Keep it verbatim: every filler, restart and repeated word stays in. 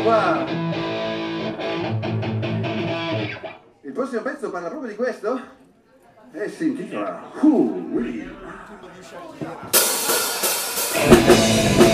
qua. Il prossimo pezzo parla proprio di questo e si intitola Who We Are.